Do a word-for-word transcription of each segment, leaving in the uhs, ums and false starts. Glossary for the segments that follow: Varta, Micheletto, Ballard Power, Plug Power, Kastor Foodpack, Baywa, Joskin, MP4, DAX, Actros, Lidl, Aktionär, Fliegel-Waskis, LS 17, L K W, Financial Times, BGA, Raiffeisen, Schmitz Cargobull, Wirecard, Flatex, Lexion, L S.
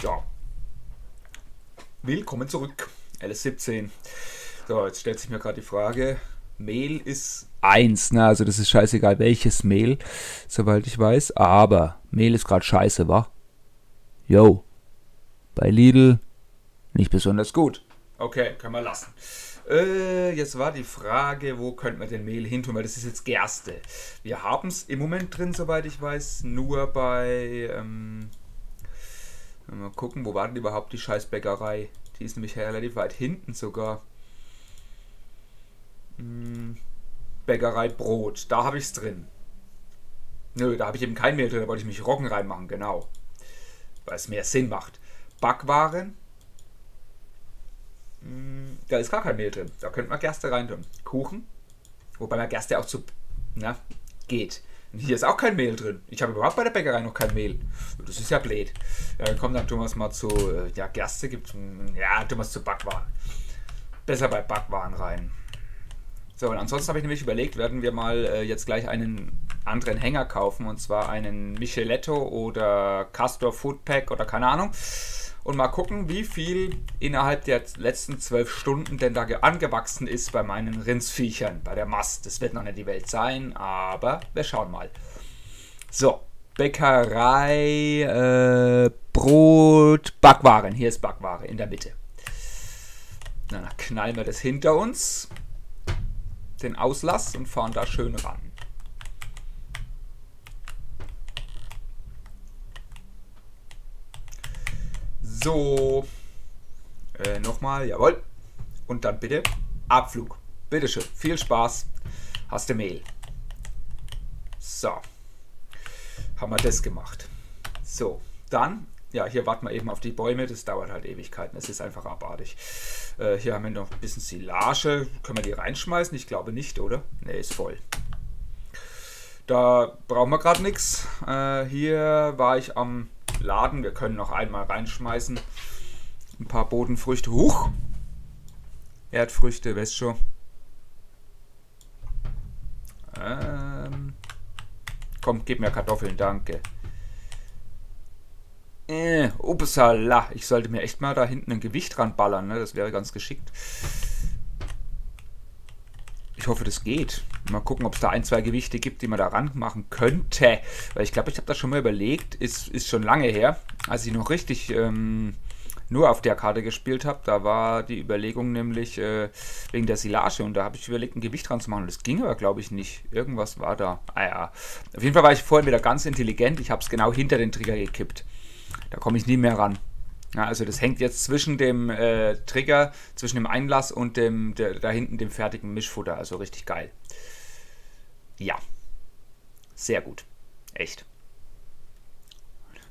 Ja, willkommen zurück, L S siebzehn. So, jetzt stellt sich mir gerade die Frage, Mehl ist eins, ne? Also das ist scheißegal welches Mehl, soweit ich weiß, aber Mehl ist gerade scheiße, wa? Yo, bei Lidl nicht besonders gut. Okay, können wir lassen. Äh, jetzt war die Frage, wo könnte man den Mehl hin tun, weil das ist jetzt Gerste. Wir haben es im Moment drin, soweit ich weiß, nur bei... Ähm Mal gucken, wo war denn überhaupt die Scheißbäckerei? Die ist nämlich relativ weit hinten sogar. Hm, Bäckerei Brot, da habe ich es drin. Nö, da habe ich eben kein Mehl drin, da wollte ich mich Roggen reinmachen, genau. Weil es mehr Sinn macht. Backwaren, hm, da ist gar kein Mehl drin, da könnte man Gerste reintun. Kuchen, wobei man Gerste auch zu... na, geht. Hier ist auch kein Mehl drin. Ich habe überhaupt bei der Bäckerei noch kein Mehl. Das ist ja blöd. Ja, komm, dann tun wir es mal zu... Ja, Gerste gibt ja, tun wir es zu Backwaren. Besser bei Backwaren rein. So, und ansonsten habe ich nämlich überlegt, werden wir mal äh, jetzt gleich einen anderen Hänger kaufen. Und zwar einen Micheletto oder Kastor Foodpack oder keine Ahnung. Und mal gucken, wie viel innerhalb der letzten zwölf Stunden denn da angewachsen ist bei meinen Rindsviechern, bei der Mast. Das wird noch nicht die Welt sein, aber wir schauen mal. So, Bäckerei, äh, Brot, Backwaren. Hier ist Backware in der Mitte. Dann knallen wir das hinter uns, den Auslass, und fahren da schön ran. So, äh, nochmal, jawohl. Und dann bitte Abflug. Bitteschön, viel Spaß. Hast du Mehl. So, haben wir das gemacht. So, dann, ja, hier warten wir eben auf die Bäume. Das dauert halt Ewigkeiten. Es ist einfach abartig. Äh, hier haben wir noch ein bisschen Silage. Können wir die reinschmeißen? Ich glaube nicht, oder? Ne, ist voll. Da brauchen wir gerade nichts. Äh, hier war ich am... Laden. Wir können noch einmal reinschmeißen. Ein paar Bodenfrüchte. Huch! Erdfrüchte, weißt schon. Ähm. Komm, gib mir Kartoffeln, danke. Äh, upsala. Ich sollte mir echt mal da hinten ein Gewicht ranballern, ne? Das wäre ganz geschickt. Ich hoffe, das geht. Mal gucken, ob es da ein, zwei Gewichte gibt, die man da ran machen könnte. Weil ich glaube, ich habe das schon mal überlegt. Ist, ist schon lange her, als ich noch richtig ähm, nur auf der Karte gespielt habe. Da war die Überlegung nämlich äh, wegen der Silage. Und da habe ich überlegt, ein Gewicht dran zu machen. Das ging aber, glaube ich, nicht. Irgendwas war da. Ah ja. Auf jeden Fall war ich vorhin wieder ganz intelligent. Ich habe es genau hinter den Trigger gekippt. Da komme ich nie mehr ran. Ja, also das hängt jetzt zwischen dem äh, Trigger, zwischen dem Einlass und dem der, da hinten dem fertigen Mischfutter. Also richtig geil. Ja, sehr gut. Echt.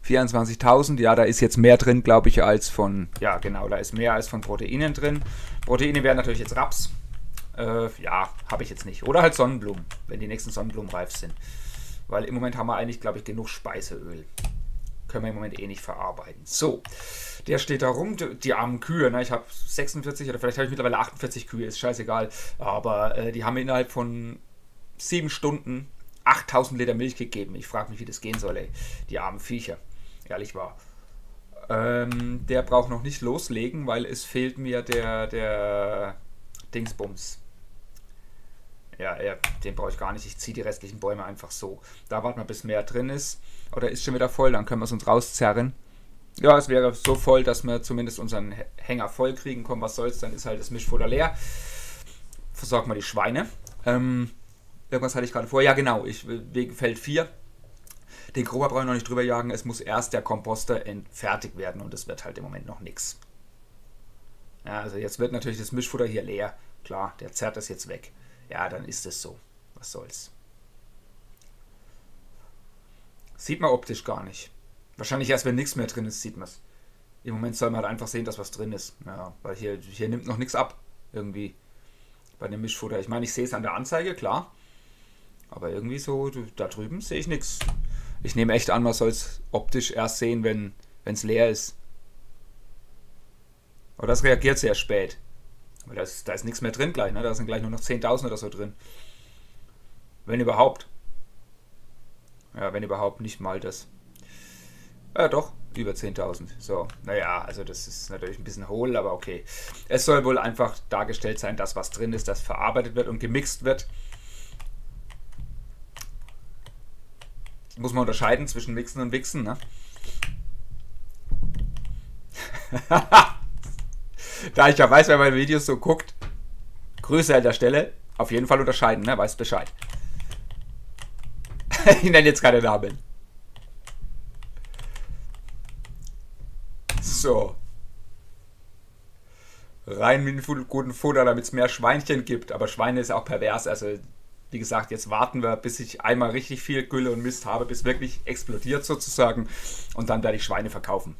vierundzwanzigtausend, ja, da ist jetzt mehr drin, glaube ich, als von... Ja, genau, da ist mehr als von Proteinen drin. Proteine wären natürlich jetzt Raps. Äh, ja, habe ich jetzt nicht. Oder halt Sonnenblumen, wenn die nächsten Sonnenblumen reif sind. Weil im Moment haben wir eigentlich, glaube ich, genug Speiseöl. Können wir im Moment eh nicht verarbeiten. So, der steht da rum, die, die armen Kühe. Ne? Ich habe sechsundvierzig oder vielleicht habe ich mittlerweile achtundvierzig Kühe, ist scheißegal. Aber äh, die haben innerhalb von sieben Stunden achttausend Liter Milch gegeben. Ich frage mich, wie das gehen soll, ey. Die armen Viecher. Ehrlich wahr. Ähm, der braucht noch nicht loslegen, weil es fehlt mir der, der Dingsbums. Ja, ja, den brauche ich gar nicht. Ich ziehe die restlichen Bäume einfach so. Da warten wir, bis mehr drin ist. Oder ist schon wieder voll, dann können wir es uns rauszerren. Ja, es wäre so voll, dass wir zumindest unseren Hänger voll kriegen. Komm, was soll's, dann ist halt das Mischfutter leer. Versorgen wir die Schweine. Ähm, irgendwas hatte ich gerade vor. Ja, genau, ich, wegen Feld vier. Den Grober brauche ich noch nicht drüber jagen. Es muss erst der Komposter fertig werden. Und das wird halt im Moment noch nichts. Ja, also jetzt wird natürlich das Mischfutter hier leer. Klar, der zerrt das jetzt weg. Ja, dann ist es so. Was soll's. Sieht man optisch gar nicht. Wahrscheinlich erst, wenn nichts mehr drin ist, sieht man es. Im Moment soll man halt einfach sehen, dass was drin ist. Ja, weil hier, hier nimmt noch nichts ab. Irgendwie. Bei dem Mischfutter. Ich meine, ich sehe es an der Anzeige, klar. Aber irgendwie so, da drüben sehe ich nichts. Ich nehme echt an, man soll es optisch erst sehen, wenn es leer ist. Aber das reagiert sehr spät. Weil da ist, da ist nichts mehr drin gleich, ne? Da sind gleich nur noch zehntausend oder so drin. Wenn überhaupt. Ja, wenn überhaupt, nicht mal das. Ja, doch, über zehntausend. So, naja, also das ist natürlich ein bisschen hohl, aber okay. Es soll wohl einfach dargestellt sein, dass was drin ist, das verarbeitet wird und gemixt wird. Muss man unterscheiden zwischen Mixen und Wichsen, ne? Da ich ja weiß, wer meine Videos so guckt, Grüße an der Stelle, auf jeden Fall unterscheiden, ne? Weiß Bescheid. Ich nenne jetzt keine Namen. So. Rein mit dem guten Futter, damit es mehr Schweinchen gibt. Aber Schweine ist auch pervers. Also, wie gesagt, jetzt warten wir, bis ich einmal richtig viel Gülle und Mist habe, bis wirklich explodiert sozusagen. Und dann werde ich Schweine verkaufen.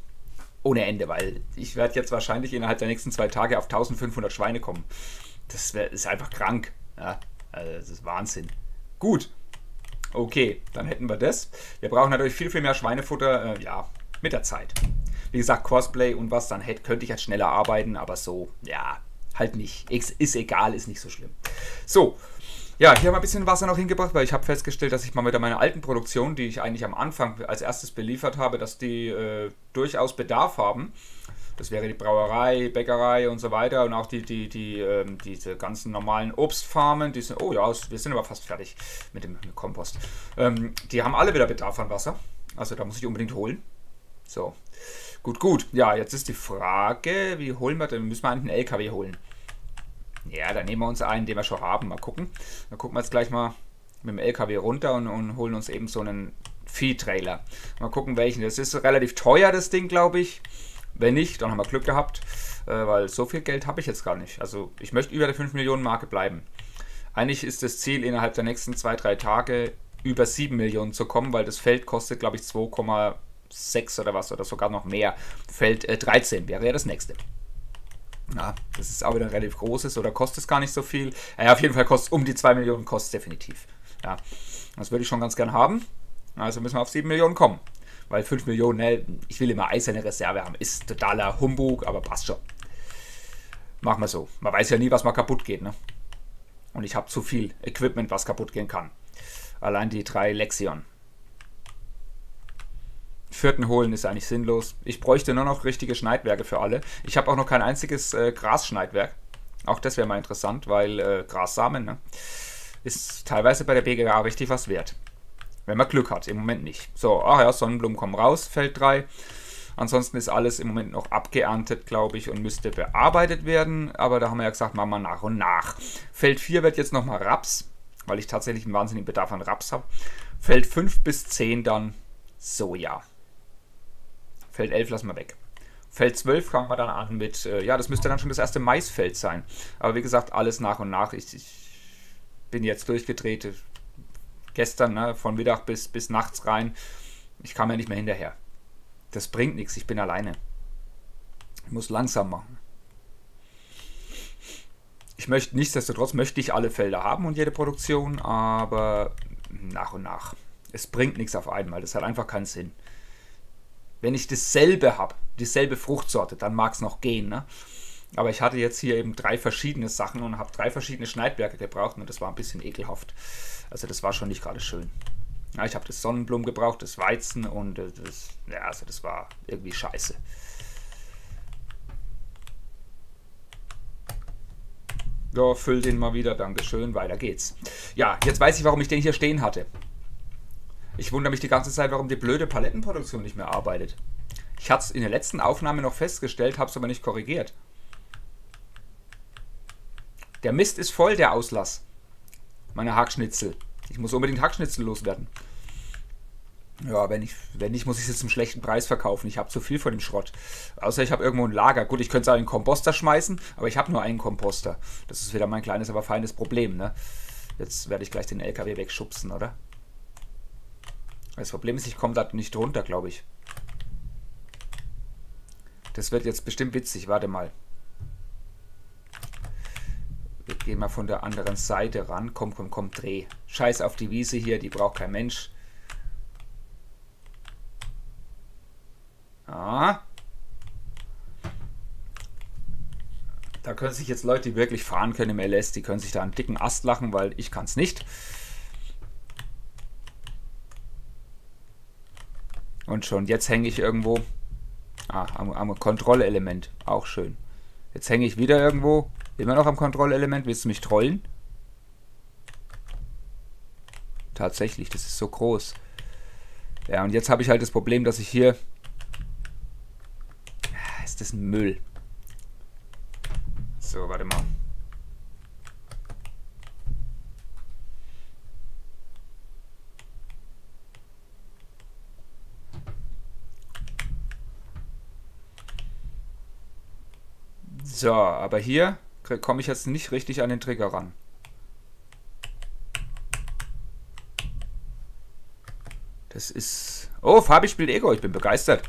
Ohne Ende, weil ich werde jetzt wahrscheinlich innerhalb der nächsten zwei Tage auf eintausendfünfhundert Schweine kommen. Das wär, ist einfach krank. Ja, also das ist Wahnsinn. Gut. Okay, dann hätten wir das. Wir brauchen natürlich viel, viel mehr Schweinefutter. Äh, ja, mit der Zeit. Wie gesagt, Cosplay und was dann hätte, könnte ich halt schneller arbeiten. Aber so, ja, halt nicht. Ist egal, ist nicht so schlimm. So. Ja, hier haben wir ein bisschen Wasser noch hingebracht, weil ich habe festgestellt, dass ich mal wieder meine alten Produktionen, die ich eigentlich am Anfang als erstes beliefert habe, dass die äh, durchaus Bedarf haben. Das wäre die Brauerei, Bäckerei und so weiter und auch die, die, die, ähm, diese ganzen normalen Obstfarmen. Die sind, oh ja, wir sind aber fast fertig mit dem mit Kompost. Ähm, die haben alle wieder Bedarf an Wasser. Also da muss ich unbedingt holen. So, gut, gut. Ja, jetzt ist die Frage, wie holen wir denn? Müssen wir einen L K W holen? Ja, dann nehmen wir uns einen, den wir schon haben. Mal gucken. Dann gucken wir jetzt gleich mal mit dem L K W runter und, und holen uns eben so einen Vieh-Trailer. Mal gucken, welchen. Das ist relativ teuer, das Ding, glaube ich. Wenn nicht, dann haben wir Glück gehabt, weil so viel Geld habe ich jetzt gar nicht. Also ich möchte über der fünf Millionen Marke bleiben. Eigentlich ist das Ziel, innerhalb der nächsten zwei bis drei Tage über sieben Millionen zu kommen, weil das Feld kostet, glaube ich, zwei Komma sechs oder was oder sogar noch mehr. Feld äh, dreizehn wäre ja das nächste. Ja, das ist auch wieder ein relativ großes oder kostet es gar nicht so viel. Ja, auf jeden Fall kostet es um die zwei Millionen, kostet es definitiv. Ja, das würde ich schon ganz gern haben. Also müssen wir auf sieben Millionen kommen. Weil fünf Millionen, ne, ich will immer eiserne Reserve haben. Ist totaler Humbug, aber passt schon. Machen wir so. Man weiß ja nie, was mal kaputt geht, ne? Und ich habe zu viel Equipment, was kaputt gehen kann. Allein die drei Lexion. Vierten holen ist eigentlich sinnlos. Ich bräuchte nur noch richtige Schneidwerke für alle. Ich habe auch noch kein einziges äh, Grasschneidwerk. Auch das wäre mal interessant, weil äh, Grassamen, ne, ist teilweise bei der B G A richtig was wert. Wenn man Glück hat, im Moment nicht. So, ach ja, Sonnenblumen kommen raus, Feld drei. Ansonsten ist alles im Moment noch abgeerntet, glaube ich, und müsste bearbeitet werden. Aber da haben wir ja gesagt, machen wir nach und nach. Feld vier wird jetzt nochmal Raps, weil ich tatsächlich einen wahnsinnigen Bedarf an Raps habe. Feld fünf bis zehn dann Soja. Feld elf lassen wir weg. Feld zwölf fangen wir dann an mit, äh, ja, das müsste dann schon das erste Maisfeld sein. Aber wie gesagt, alles nach und nach. Ich, ich bin jetzt durchgedreht. Gestern, ne, von Mittag bis, bis nachts rein. Ich kam ja nicht mehr hinterher. Das bringt nichts, ich bin alleine. Ich muss langsam machen. Ich möchte, nichtsdestotrotz möchte ich alle Felder haben und jede Produktion, aber nach und nach. Es bringt nichts auf einmal, das hat einfach keinen Sinn. Wenn ich dasselbe habe, dieselbe Fruchtsorte, dann mag es noch gehen, ne? Aber ich hatte jetzt hier eben drei verschiedene Sachen und habe drei verschiedene Schneidwerke gebraucht und das war ein bisschen ekelhaft. Also das war schon nicht gerade schön. Ja, ich habe das Sonnenblumen gebraucht, das Weizen und das, ja, also das war irgendwie scheiße. Ja, füll den mal wieder, dankeschön, weiter geht's. Ja, jetzt weiß ich, warum ich den hier stehen hatte. Ich wundere mich die ganze Zeit, warum die blöde Palettenproduktion nicht mehr arbeitet. Ich hatte es in der letzten Aufnahme noch festgestellt, habe es aber nicht korrigiert. Der Mist ist voll, der Auslass. Meine Hackschnitzel. Ich muss unbedingt Hackschnitzel loswerden. Ja, wenn nicht, wenn nicht, muss ich es zum schlechten Preis verkaufen. Ich habe zu viel von dem Schrott. Außer ich habe irgendwo ein Lager. Gut, ich könnte es auch in einen Komposter schmeißen, aber ich habe nur einen Komposter. Das ist wieder mein kleines, aber feines Problem, ne? Jetzt werde ich gleich den L K W wegschubsen, oder? Das Problem ist, ich komme da nicht runter, glaube ich. Das wird jetzt bestimmt witzig. Warte mal. Wir gehen mal von der anderen Seite ran. Komm, komm, komm, dreh. Scheiß auf die Wiese hier, die braucht kein Mensch. Ah. Da können sich jetzt Leute, die wirklich fahren können im L S, die können sich da einen dicken Ast lachen, weil ich kann es nicht. Und schon, jetzt hänge ich irgendwo. Ah, am, am Kontrollelement. Auch schön. Jetzt hänge ich wieder irgendwo. Immer noch am Kontrollelement. Willst du mich trollen? Tatsächlich, das ist so groß. Ja, und jetzt habe ich halt das Problem, dass ich hier... Ist das ein Müll? So, warte mal. So, aber hier komme ich jetzt nicht richtig an den Trigger ran. Das ist... Oh, Fabi spielt Ego. Ich bin begeistert.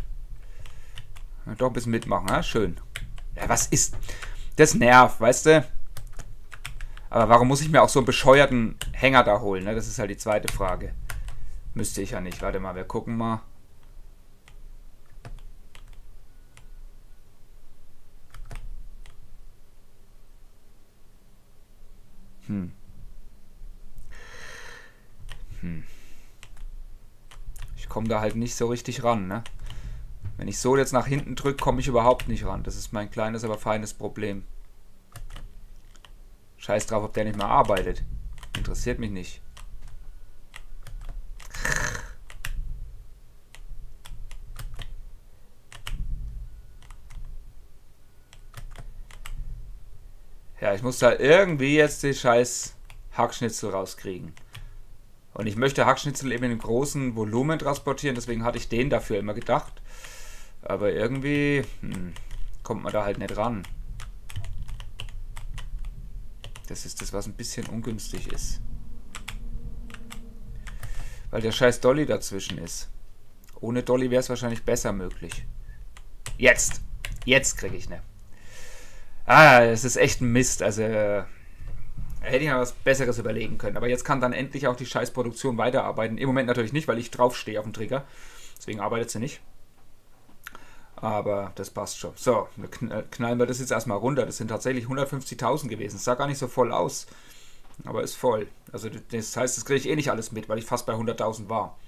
Doch ein bisschen mitmachen, ja? Schön. Ja, was ist... Das nervt, weißt du? Aber warum muss ich mir auch so einen bescheuerten Hänger da holen? Ne? Das ist halt die zweite Frage. Müsste ich ja nicht. Warte mal, wir gucken mal. Hm. Hm. Ich komme da halt nicht so richtig ran, ne? Wenn ich so jetzt nach hinten drücke, komme ich überhaupt nicht ran. Das ist mein kleines, aber feines Problem. Scheiß drauf, ob der nicht mehr arbeitet. Interessiert mich nicht. Ja, ich muss da irgendwie jetzt den scheiß Hackschnitzel rauskriegen. Und ich möchte Hackschnitzel eben in einem großen Volumen transportieren, deswegen hatte ich den dafür immer gedacht. Aber irgendwie hm, kommt man da halt nicht ran. Das ist das, was ein bisschen ungünstig ist. Weil der scheiß Dolly dazwischen ist. Ohne Dolly wäre es wahrscheinlich besser möglich. Jetzt! Jetzt kriege ich ne. Ah, es ist echt ein Mist. Also, äh, hätte ich mal was Besseres überlegen können. Aber jetzt kann dann endlich auch die Scheißproduktion weiterarbeiten. Im Moment natürlich nicht, weil ich draufstehe auf dem Trigger. Deswegen arbeitet sie nicht. Aber das passt schon. So, knallen wir das jetzt erstmal runter. Das sind tatsächlich hundertfünfzigtausend gewesen. Das sah gar nicht so voll aus. Aber ist voll. Also das heißt, das kriege ich eh nicht alles mit, weil ich fast bei hunderttausend war.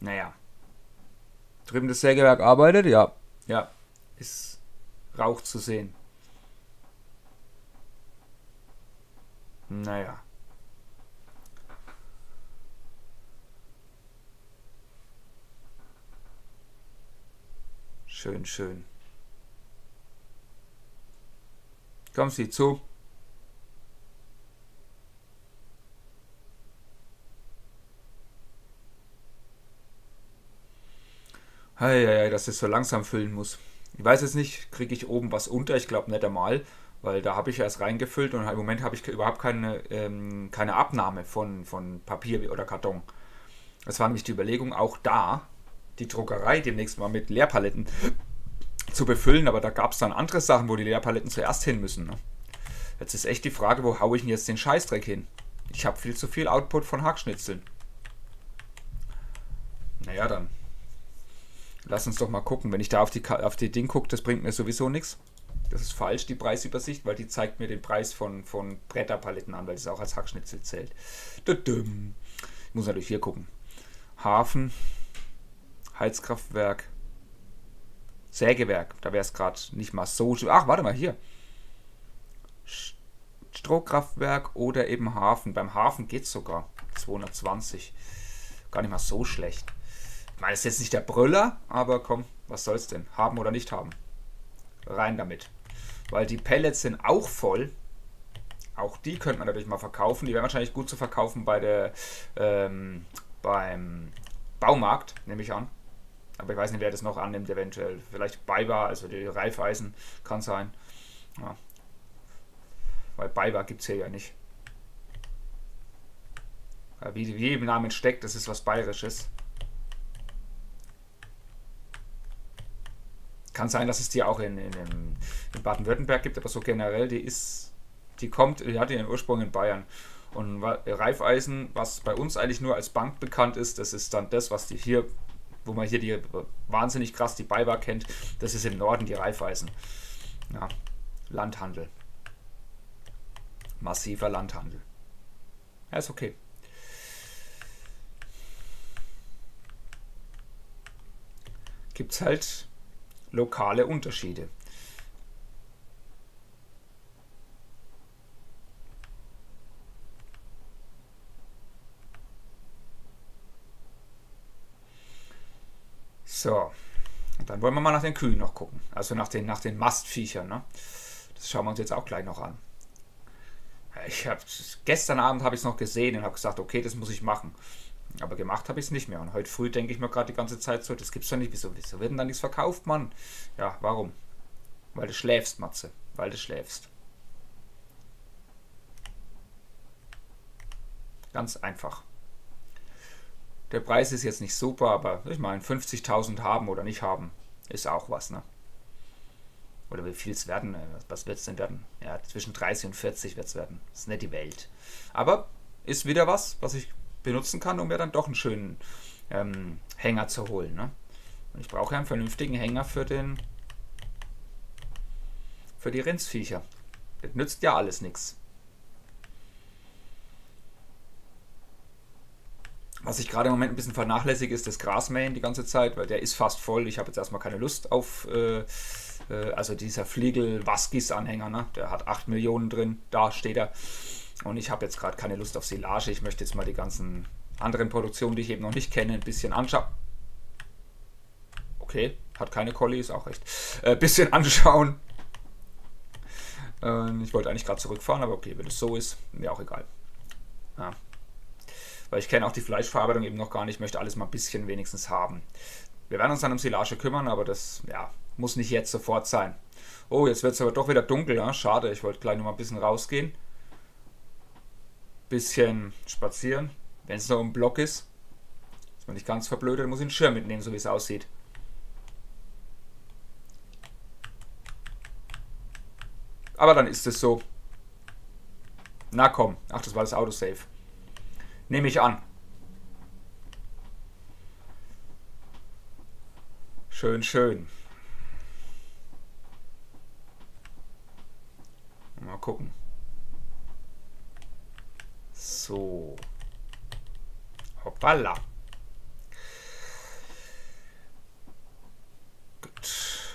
Naja. Drüben das Sägewerk arbeitet? Ja. Ja. Ist... Rauch zu sehen. Naja. Schön, schön. Komm, sieh zu. Heieiei, dass es so langsam füllen muss. Ich weiß jetzt nicht, kriege ich oben was unter? Ich glaube nicht einmal, weil da habe ich erst reingefüllt und im Moment habe ich überhaupt keine, ähm, keine Abnahme von, von Papier oder Karton. Das war nämlich die Überlegung, auch da die Druckerei demnächst mal mit Leerpaletten zu befüllen, aber da gab es dann andere Sachen, wo die Leerpaletten zuerst hin müssen. Ne? Jetzt ist echt die Frage, wo haue ich denn jetzt den Scheißdreck hin? Ich habe viel zu viel Output von Hackschnitzeln. Naja, dann. Lass uns doch mal gucken. Wenn ich da auf die, auf die Ding gucke, das bringt mir sowieso nichts. Das ist falsch, die Preisübersicht, weil die zeigt mir den Preis von, von Bretterpaletten an, weil das auch als Hackschnitzel zählt. Ich muss natürlich hier gucken. Hafen, Heizkraftwerk, Sägewerk. Da wäre es gerade nicht mal so... Ach, warte mal, hier. Strohkraftwerk oder eben Hafen. Beim Hafen geht es sogar. zweihundertzwanzig. Gar nicht mal so schlecht. Ich meine, das ist jetzt nicht der Brüller, aber komm, was soll's denn? Haben oder nicht haben? Rein damit. Weil die Pellets sind auch voll. Auch die könnte man natürlich mal verkaufen. Die wären wahrscheinlich gut zu verkaufen bei der, ähm, beim Baumarkt, nehme ich an. Aber ich weiß nicht, wer das noch annimmt eventuell. Vielleicht Baywa, also die Raiffeisen, kann sein. Ja. Weil Baywa gibt es hier ja nicht. Wie, wie im Namen steckt, das ist was Bayerisches. Kann sein, dass es die auch in, in, in Baden-Württemberg gibt, aber so generell, die ist, die kommt, die hat ihren Ursprung in Bayern. Und Raiffeisen, was bei uns eigentlich nur als Bank bekannt ist, das ist dann das, was die hier, wo man hier die wahnsinnig krass die Baywa kennt, das ist im Norden die Raiffeisen. Ja, Landhandel. Massiver Landhandel. Ja, ist okay. gibt es halt lokale Unterschiede. So, und dann wollen wir mal nach den Kühen noch gucken, also nach den, nach den Mastviechern, ne? Das schauen wir uns jetzt auch gleich noch an. Ich hab, gestern Abend habe ich es noch gesehen und habe gesagt, okay, das muss ich machen. Aber gemacht habe ich es nicht mehr. Und heute früh denke ich mir gerade die ganze Zeit so, das gibt's doch nicht. Wieso, wieso wird denn da nichts verkauft, Mann? Ja, warum? Weil du schläfst, Matze. Weil du schläfst. Ganz einfach. Der Preis ist jetzt nicht super, aber ich meine, fünfzigtausend haben oder nicht haben, ist auch was, ne? Oder wie viel es werden, was wird es denn werden? Ja, zwischen dreißig und vierzig wird es werden. Das ist nicht die Welt. Aber ist wieder was, was ich benutzen kann, um mir dann doch einen schönen ähm, Hänger zu holen, ne? Und ich brauche ja einen vernünftigen Hänger für den, für die Rindsviecher. Das nützt ja alles nichts. Was ich gerade im Moment ein bisschen vernachlässige, ist das Grasmähen die ganze Zeit, weil der ist fast voll. Ich habe jetzt erstmal keine Lust auf, äh, äh, also dieser Fliegel-Waskis-Anhänger, ne? Der hat acht Millionen drin, da steht er. Und ich habe jetzt gerade keine Lust auf Silage. Ich möchte jetzt mal die ganzen anderen Produktionen, die ich eben noch nicht kenne, ein bisschen anschauen. Okay, hat keine Collie, ist auch recht. Ein äh, bisschen anschauen. Äh, ich wollte eigentlich gerade zurückfahren, aber okay, wenn es so ist, mir auch egal. Ja. Weil ich kenne auch die Fleischverarbeitung eben noch gar nicht, möchte alles mal ein bisschen wenigstens haben. Wir werden uns dann um Silage kümmern, aber das ja, muss nicht jetzt sofort sein. Oh, jetzt wird es aber doch wieder dunkel, ne? Schade, ich wollte gleich noch mal ein bisschen rausgehen. Bisschen spazieren, wenn es noch im Block ist. Dass man nicht ganz verblödet, muss ich einen Schirm mitnehmen, so wie es aussieht. Aber dann ist es so. Na komm, ach, das war das Autosave. Nehme ich an. Schön, schön. Mal gucken. So. Hoppala. Gut.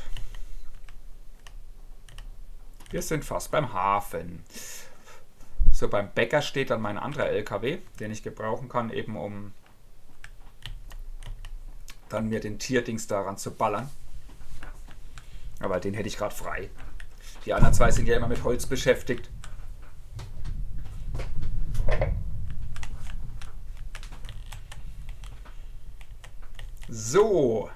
Wir sind fast beim Hafen. So, beim Bäcker steht dann mein anderer L K W, den ich gebrauchen kann, eben um dann mir den Tierdings daran zu ballern. Aber den hätte ich gerade frei. Die anderen zwei sind ja immer mit Holz beschäftigt. So.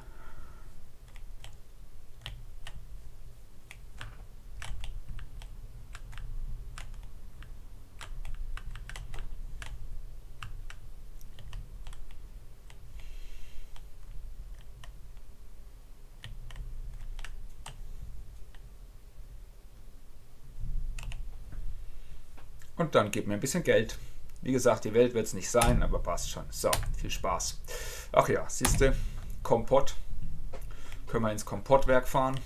Und dann gib mir ein bisschen Geld. Wie gesagt, die Welt wird es nicht sein, aber passt schon. So, viel Spaß. Ach ja, siehst du, Kompott. Können wir ins Kompottwerk fahren.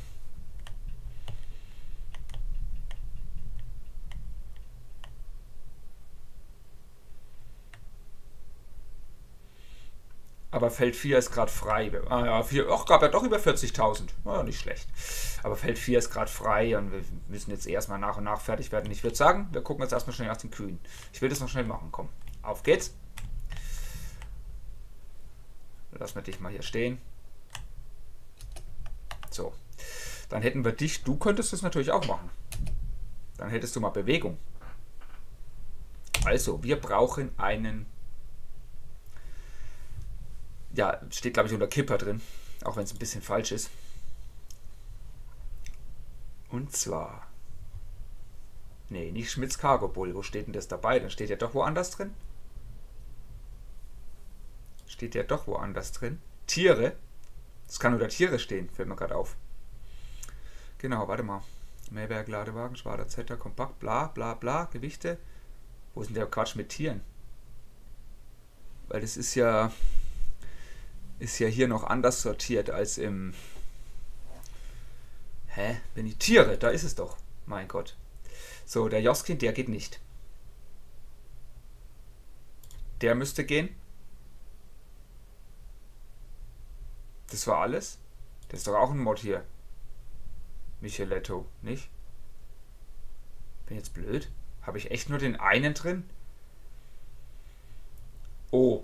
Aber Feld vier ist gerade frei. Ah ja, vier, ach, gab ja doch über vierzigtausend. Naja, nicht schlecht. Aber Feld vier ist gerade frei und wir müssen jetzt erstmal nach und nach fertig werden. Ich würde sagen, wir gucken jetzt erstmal schnell nach den Kühen. Ich will das noch schnell machen. Komm, auf geht's. Lass mir dich mal hier stehen. So. Dann hätten wir dich. Du könntest das natürlich auch machen. Dann hättest du mal Bewegung. Also, wir brauchen einen... Ja, steht glaube ich unter Kipper drin, auch wenn es ein bisschen falsch ist. Und zwar, nee, nicht Schmitz Cargobull. Wo steht denn das dabei? Dann steht ja doch woanders drin. Steht ja doch woanders drin. Tiere. Das kann unter Tiere stehen, fällt mir gerade auf. Genau, warte mal. Mehrwerk, Ladewagen, Schwader, Zetter, Kompakt, bla bla bla, Gewichte. Wo ist denn der Quatsch mit Tieren? Weil das ist ja... Ist ja hier noch anders sortiert als im... Hä? Wenn die Tiere, da ist es doch. Mein Gott. So, der Joskin, der geht nicht. Der müsste gehen. Das war alles. Das ist doch auch ein Mod hier. Micheletto, nicht? Bin jetzt blöd? Habe ich echt nur den einen drin? Oh.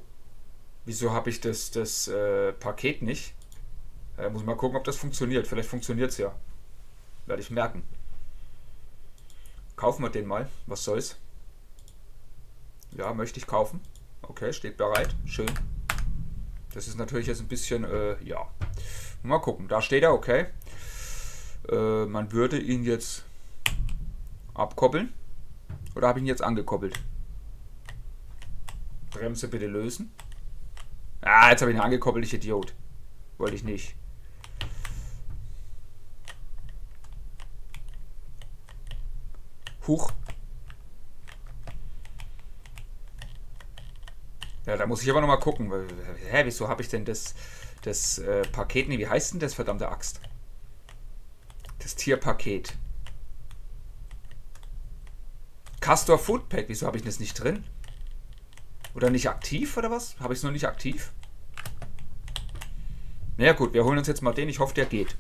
Wieso habe ich das, das äh, Paket nicht? Äh, muss mal gucken, ob das funktioniert. Vielleicht funktioniert es ja. Werde ich merken. Kaufen wir den mal. Was soll's? Ja, möchte ich kaufen. Okay, steht bereit. Schön. Das ist natürlich jetzt ein bisschen, äh, ja. Mal gucken. Da steht er, okay. Äh, man würde ihn jetzt abkoppeln. Oder habe ich ihn jetzt angekoppelt? Bremse bitte lösen. Ah, jetzt habe ich ihn angekoppelt, ich Idiot. Wollte ich nicht. Huch. Ja, da muss ich aber nochmal gucken. Hä, wieso habe ich denn das, das äh, Paket? Nee, wie heißt denn das, verdammte Axt? Das Tierpaket. Kastor Foodpack. Wieso habe ich das nicht drin? Oder nicht aktiv, oder was? Habe ich es noch nicht aktiv? Naja gut, wir holen uns jetzt mal den. Ich hoffe, der geht.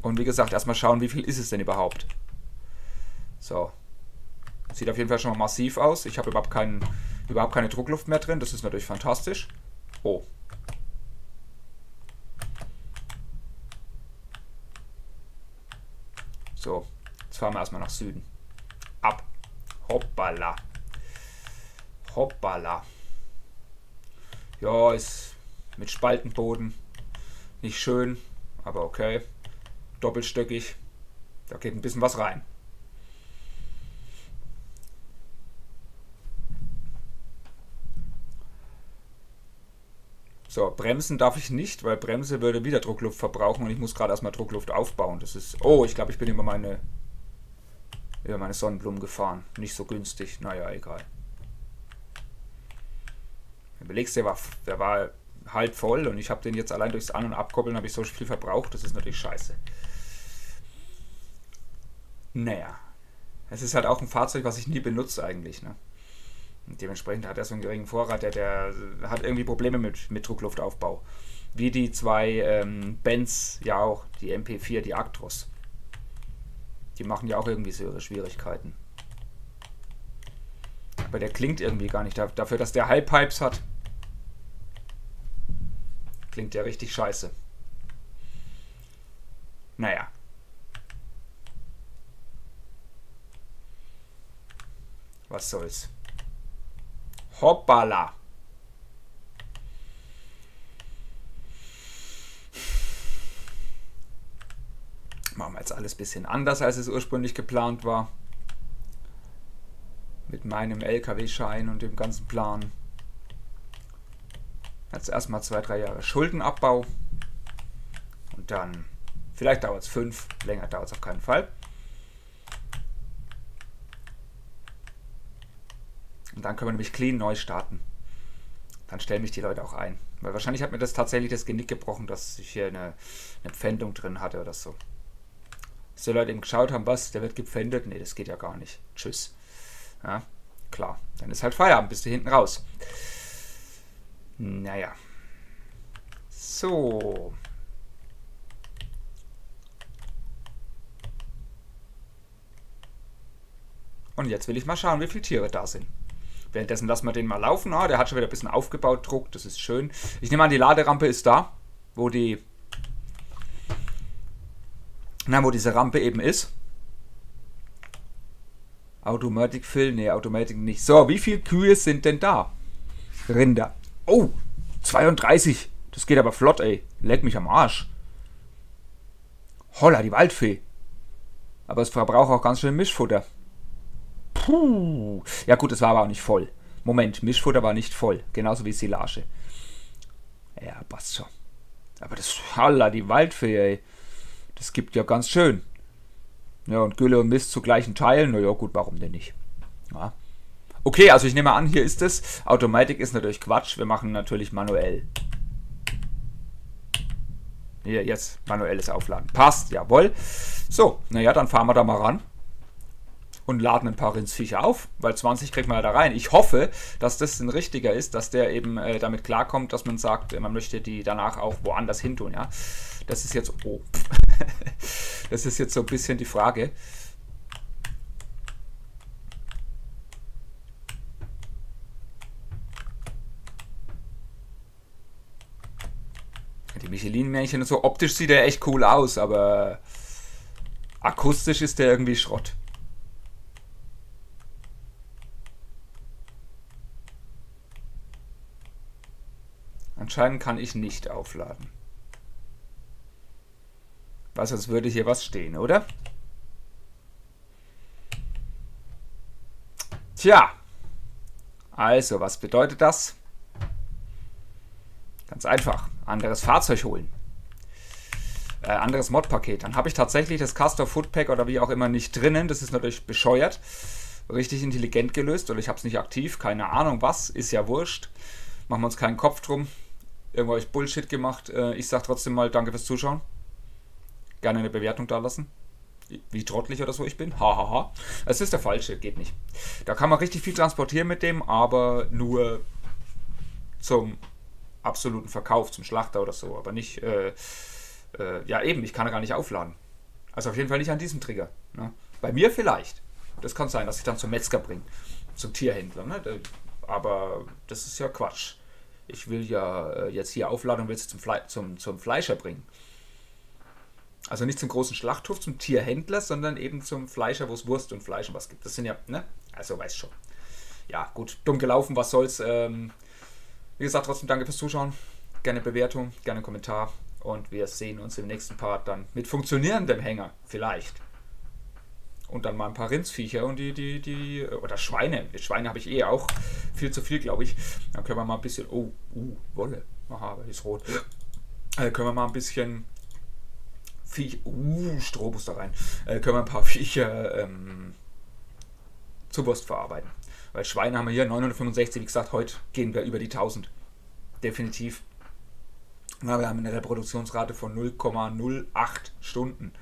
Und wie gesagt, erstmal schauen, wie viel ist es denn überhaupt. So. Sieht auf jeden Fall schon mal massiv aus. Ich habe überhaupt keinen... Überhaupt keine Druckluft mehr drin. Das ist natürlich fantastisch. Oh. So. Jetzt fahren wir erstmal nach Süden. Ab. Hoppala. Hoppala. Ja, ist mit Spaltenboden. Nicht schön. Aber okay. Doppelstöckig. Da geht ein bisschen was rein. So, bremsen darf ich nicht, weil Bremse würde wieder Druckluft verbrauchen und ich muss gerade erstmal Druckluft aufbauen. Das ist. Oh, ich glaube, ich bin über meine, über meine Sonnenblumen gefahren. Nicht so günstig. Naja, egal. Überlegst du, der war, der war halb voll und ich habe den jetzt allein durchs An- und Abkoppeln habe ich so viel verbraucht. Das ist natürlich scheiße. Naja. Es ist halt auch ein Fahrzeug, was ich nie benutze eigentlich, ne? Dementsprechend hat er so einen geringen Vorrat, der, der hat irgendwie Probleme mit, mit Druckluftaufbau. Wie die zwei ähm, Bands, ja auch, die M P vier, die Actros. Die machen ja auch irgendwie so ihre Schwierigkeiten. Aber der klingt irgendwie gar nicht. Dafür, dass der High-Pipes hat, klingt der richtig scheiße. Naja. Was soll's. Hoppala. Machen wir jetzt alles ein bisschen anders, als es ursprünglich geplant war. Mit meinem L K W-Schein und dem ganzen Plan. Jetzt erstmal zwei, drei Jahre Schuldenabbau. Und dann, vielleicht dauert es fünf, länger dauert es auf keinen Fall. Und dann können wir nämlich clean neu starten. Dann stellen mich die Leute auch ein. Weil wahrscheinlich hat mir das tatsächlich das Genick gebrochen, dass ich hier eine, eine Pfändung drin hatte oder so. Dass die Leute eben geschaut haben, was, der wird gepfändet? Nee, das geht ja gar nicht. Tschüss. Ja, klar. Dann ist halt Feierabend, bist du hinten raus. Naja. So. Und jetzt will ich mal schauen, wie viele Tiere da sind. Währenddessen lassen wir den mal laufen. Ah, der hat schon wieder ein bisschen aufgebaut, Druck, das ist schön. Ich nehme an, die Laderampe ist da, wo die... Na, wo diese Rampe eben ist. Automatic Fill, nee, Automatic nicht. So, wie viele Kühe sind denn da? Rinder. Oh, zweiunddreißig. Das geht aber flott, ey. Leck mich am Arsch. Holla, die Waldfee. Aber es verbraucht auch ganz schön Mischfutter. Puh. Ja gut, das war aber auch nicht voll. Moment, Mischfutter war nicht voll. Genauso wie Silage. Ja, passt schon. Aber das, halla, die Waldfee, ey. Das gibt ja ganz schön. Ja, und Gülle und Mist zu gleichen Teilen. Na ja, gut, warum denn nicht? Ja. Okay, also ich nehme an, hier ist es. Automatik ist natürlich Quatsch. Wir machen natürlich manuell. Hier, jetzt manuelles Aufladen. Passt, jawohl. So, naja, dann fahren wir da mal ran. Und laden ein paar Rindsviecher auf, weil zwanzig kriegt man ja da rein. Ich hoffe, dass das ein richtiger ist, dass der eben äh, damit klarkommt, dass man sagt, man möchte die danach auch woanders hin tun, ja. Das ist jetzt, oh, das ist jetzt so ein bisschen die Frage. Die Michelin-Märchen und so, optisch sieht er echt cool aus, aber akustisch ist der irgendwie Schrott. Anscheinend kann ich nicht aufladen. Was, als würde hier was stehen, oder? Tja. Also, was bedeutet das? Ganz einfach. Anderes Fahrzeug holen. Äh, anderes Mod-Paket. Dann habe ich tatsächlich das Kastor Foodpack oder wie auch immer nicht drinnen. Das ist natürlich bescheuert. Richtig intelligent gelöst. Oder ich habe es nicht aktiv. Keine Ahnung was. Ist ja wurscht. Machen wir uns keinen Kopf drum. Irgendwo habe ich Bullshit gemacht. Äh, ich sage trotzdem mal danke fürs Zuschauen. Gerne eine Bewertung da lassen. Wie trottelig oder so ich bin. Hahaha. Ha, ha. Es ist der falsche, geht nicht. Da kann man richtig viel transportieren mit dem, aber nur zum absoluten Verkauf, zum Schlachter oder so. Aber nicht, äh, äh, ja eben, ich kann gar nicht aufladen. Also auf jeden Fall nicht an diesem Trigger. Ne? Bei mir vielleicht. Das kann sein, dass ich dann zum Metzger bringe. Zum Tierhändler. Ne? Aber das ist ja Quatsch. Ich will ja jetzt hier aufladen und will es zum, Fle zum, zum Fleischer bringen. Also nicht zum großen Schlachthof, zum Tierhändler, sondern eben zum Fleischer, wo es Wurst und Fleisch und was gibt. Das sind ja, ne? Also, weiß schon. Ja, gut, dumm gelaufen, was soll's. Ähm, wie gesagt, trotzdem danke fürs Zuschauen. Gerne Bewertung, gerne Kommentar. Und wir sehen uns im nächsten Part dann mit funktionierendem Hänger, vielleicht. Und dann mal ein paar Rindsviecher und die, die, die, oder Schweine. Die Schweine habe ich eh auch. Viel zu viel, glaube ich. Dann können wir mal ein bisschen, oh, uh, Wolle. Aha, die ist rot. Äh, können wir mal ein bisschen... Viech, uh, Strohbus da rein, äh, können wir ein paar Viecher ähm, zur Wurst verarbeiten. Weil Schweine haben wir hier neunhundertfünfundsechzig, wie gesagt, heute gehen wir über die tausend. Definitiv. Na, wir haben eine Reproduktionsrate von null Komma null acht Stunden.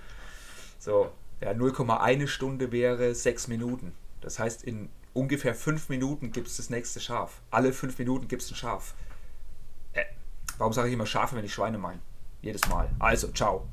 So, ja, null Komma eins Stunde wäre sechs Minuten. Das heißt, in ungefähr fünf Minuten gibt es das nächste Schaf. Alle fünf Minuten gibt es ein Schaf. Äh, warum sage ich immer Schafe, wenn ich Schweine meine? Jedes Mal. Also, ciao.